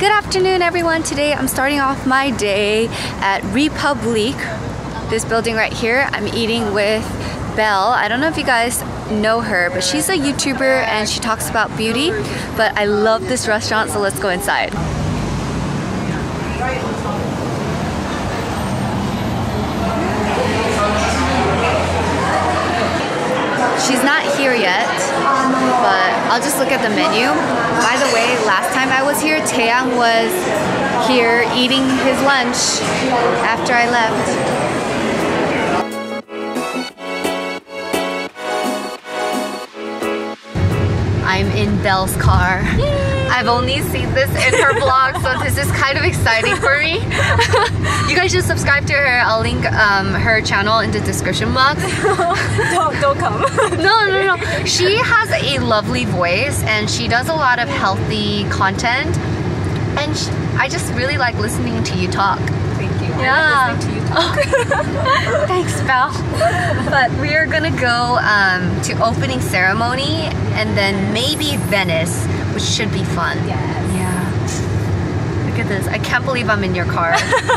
Good afternoon, everyone. Today I'm starting off my day at Republic, this building right here. I'm eating with Belle. I don't know if you guys know her, but she's a YouTuber and she talks about beauty, but I love this restaurant, so let's go inside. She's not here yet, but I'll just look at the menu. By the way, last time I was here, Taeyang was here eating his lunch after I left. I'm in Belle's car. Yay! I've only seen this in her vlog, so this is kind of exciting for me. You guys should subscribe to her. I'll link her channel in the description box. Don't come. No. She has a lovely voice and she does a lot of healthy content. And I just really like listening to you talk. Thank you. Yeah. I like listening to you. Oh. Thanks, Belle. But we are gonna go to Opening Ceremony and then maybe Venice, which should be fun. Yes. Yeah. Look at this. I can't believe I'm in your car.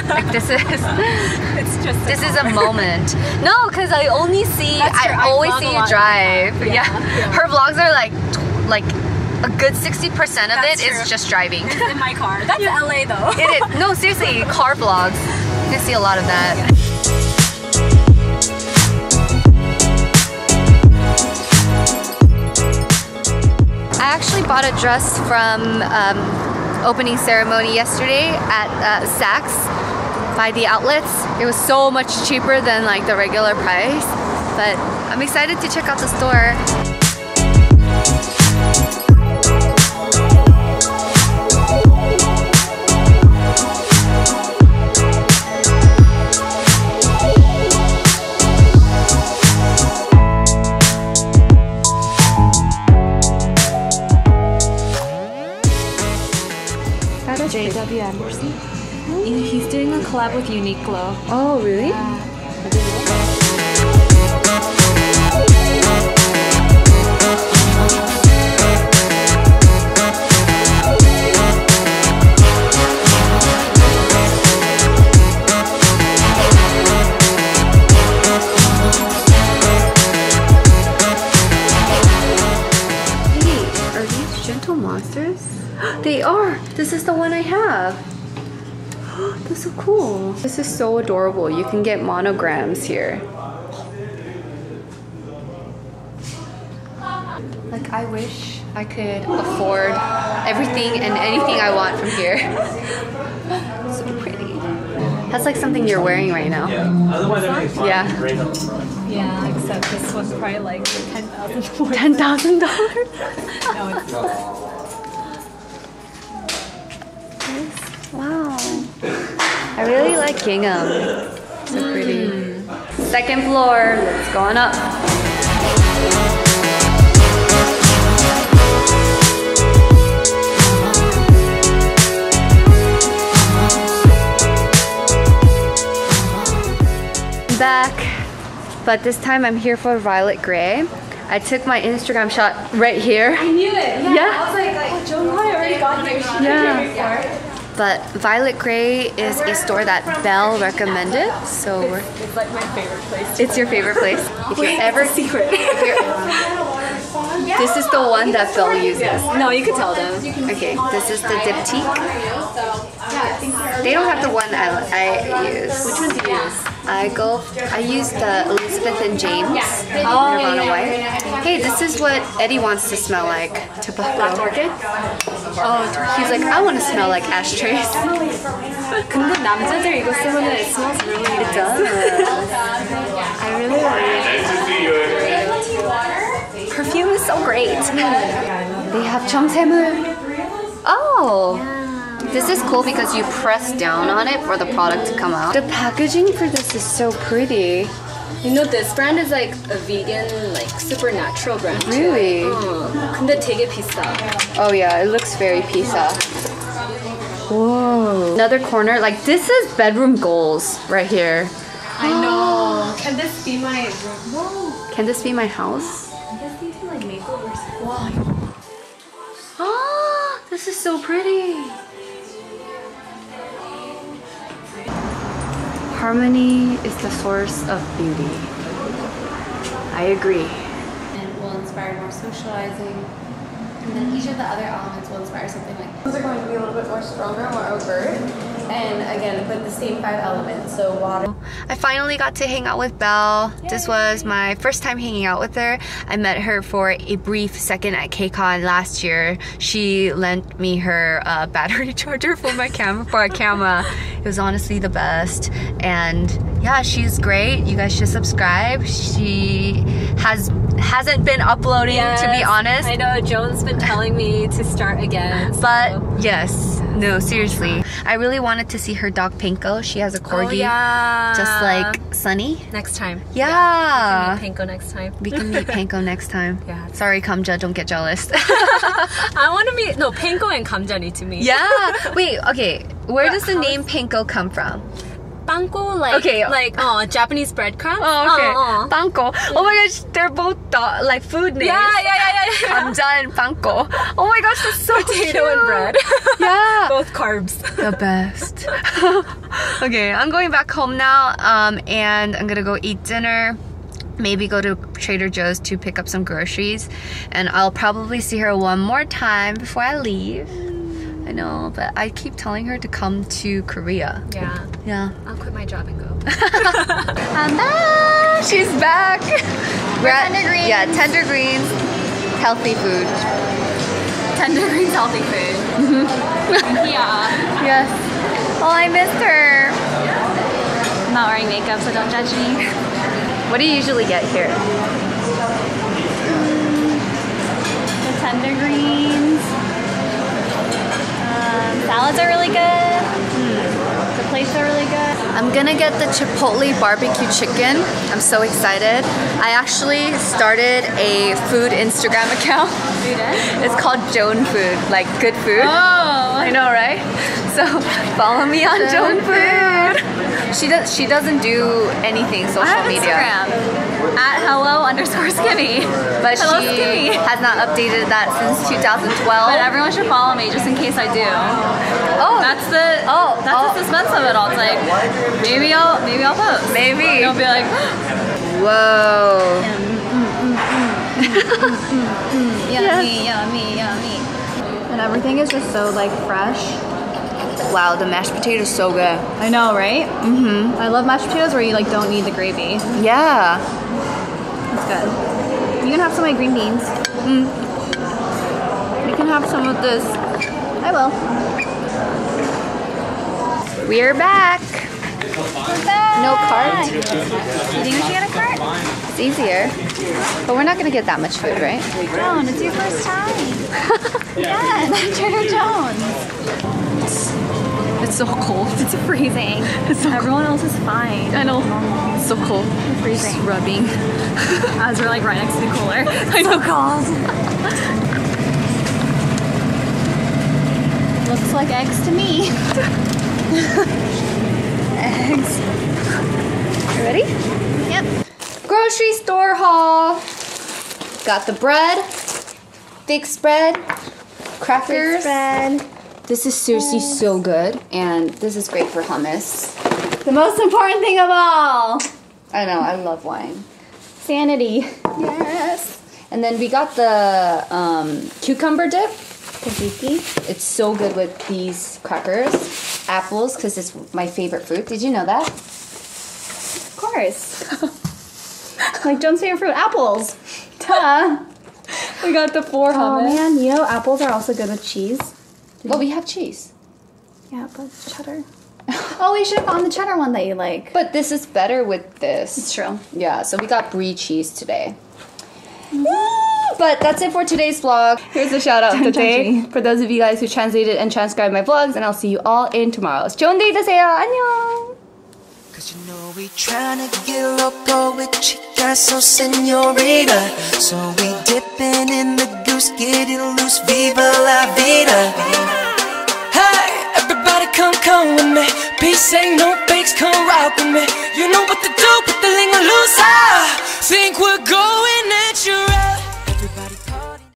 Like, this is. It's just. This is a moment. No, because I only see. I always see you drive. Yeah. Her vlogs are like. A good 60% of it is just driving. It's in my car. That's LA though. It is. No, seriously, car vlogs. You can see a lot of that. Yeah. I actually bought a dress from Opening Ceremony yesterday at Saks by the outlets. It was so much cheaper than like the regular price, but I'm excited to check out the store. He's doing a collab with Uniqlo. Oh, really? Yeah. Hey, are these Gentle Monsters? They are! This is the one I have! That's so cool! This is so adorable. You can get monograms here. Like, I wish I could afford everything and anything I want from here. So pretty. That's like something you're wearing right now. Yeah. Yeah, except this one's probably like $10,000. $10,000? No, it's not. Wow, I really like gingham. So pretty. Second floor, let's go on up. I'm back, but this time I'm here for Violet Grey. I took my Instagram shot right here. I knew it. Yeah. I was like Joan Food already got here. Yeah. But Violet Grey is a store that Belle recommended, so it's like my favorite place. It's your favorite place. If you're ever secret, this is the one that Belle uses. No, you can tell them. Okay, this is the Diptyque. They don't have the one I use. Which one do you use? I use the Elizabeth and James. Oh, Nirvana White. Hey, this is what Eddie wants to smell like. Tobacco orchid. Oh, he's like, I want to smell like ashtrays. 근데 남자들 이거 쓰면 it smells really nice. It does. I really like it. Perfume is so great. They have 청샘물. Oh, this is cool because you press down on it for the product to come out. The packaging for this is so pretty. You know, this brand is like a vegan, like supernatural brand. Really? 근데 되게 비싸. Oh yeah, it looks very pizza. Whoa. Another corner, like this is bedroom goals right here. I know. Can this be my room? Whoa. Can this be my house? I guess these are like makeovers. Wow. Ah, this is so pretty. Harmony is the source of beauty. I agree. And will inspire more socializing. And then each of the other elements will inspire something like this. Those are going to be a little bit more stronger, more overt. And again, with the same five elements, so water. I finally got to hang out with Belle. Yay. This was my first time hanging out with her. I met her for a brief second at K-Con last year. She lent me her battery charger for my camera, for our camera. It was honestly the best. And yeah, she's great. You guys should subscribe. She hasn't been uploading, to be honest. I know, Joan's been telling me to start again. So. But yes, no, seriously. I really wanted to see her dog Panko. She has a corgi, just like Sunny. Next time. Yeah. We can meet Panko next time. We can meet Panko next time. Yeah. Sorry, Kamja, don't get jealous. I want to meet, no, Panko and Kamja need to meet. Yeah. Wait, okay, where does the name Panko come from? Panko, like Japanese breadcrumbs. Oh, okay. Panko. Oh my gosh, they're both like food names. Yeah. Kamja and Panko. Oh my gosh, that's so Potato and bread. Yeah. Both carbs. The best. Okay, I'm going back home now, and I'm gonna go eat dinner. Maybe go to Trader Joe's to pick up some groceries, and I'll probably see her one more time before I leave. I know, but I keep telling her to come to Korea. Yeah. Yeah. I'll quit my job and go. I'm back! She's back! We're at Tender Greens. Yeah, Tender Greens. Healthy food. Tender Greens healthy food. Mm-hmm. Yeah. Yes. Oh, I missed her. I'm not wearing makeup, so don't judge me. What do you usually get here? The Tender Greens. Salads are really good. The plates are really good. I'm gonna get the Chipotle barbecue chicken. I'm so excited. I actually started a food Instagram account. You did? It's called Joan Food, like good food. Oh! I know, right? So follow me on Joan Food. She doesn't do anything social media. I have Instagram at hello_skinny. But she has not updated that since 2012. But everyone should follow me just in case I do. Oh, that's the suspense of it all. It's like maybe I'll post. Maybe. You'll be like, whoa. Yummy, yummy, yummy. And everything is just so like fresh. Wow, the mashed potato is so good. I know, right? Mm-hmm. I love mashed potatoes where you like don't need the gravy. Yeah. That's good. You can have some of my green beans. Mm. You can have some of this. I will. We're back. We're back. No cart? You think we should get a cart? It's easier. But we're not going to get that much food, right? Joan, it's your first time. Yeah, that's Trader Joe's. It's so cold. It's freezing. It's so Everyone cold. Else is fine. I know. It's so cold. It's freezing. Just rubbing. As we're like right next to the cooler. I know. So cold. Looks like eggs to me. Eggs. You ready? Yep. Grocery store haul. Got the bread. Thick spread. Crackers. Thick spread. This is seriously so good, and this is great for hummus. The most important thing of all! I know, I love wine. Sanity. Yes! And then we got the cucumber dip. Tzatziki. It's so good with these crackers. Apples, because it's my favorite fruit. Did you know that? Of course. Like Joan's favorite fruit, apples. Duh! We got the four hummus. Oh man, you know apples are also good with cheese. Oh, we have cheese. Yeah, but cheddar. Oh, we should have gotten the cheddar one that you like. But this is better with this. It's true. Yeah, so we got brie cheese today. Mm-hmm. But that's it for today's vlog. Here's a shout out today for those of you guys who translated and transcribed my vlogs, and I'll see you all in tomorrow's 좋은 데이 되세요. 안녕. Cause you know we tryna get loco with Chicasso Senorita. So we dipping in the goose, getting loose, viva la vida. Hey, everybody come with me. Peace ain't no fakes, come rock with me. You know what to do, put the lingo loose, ah.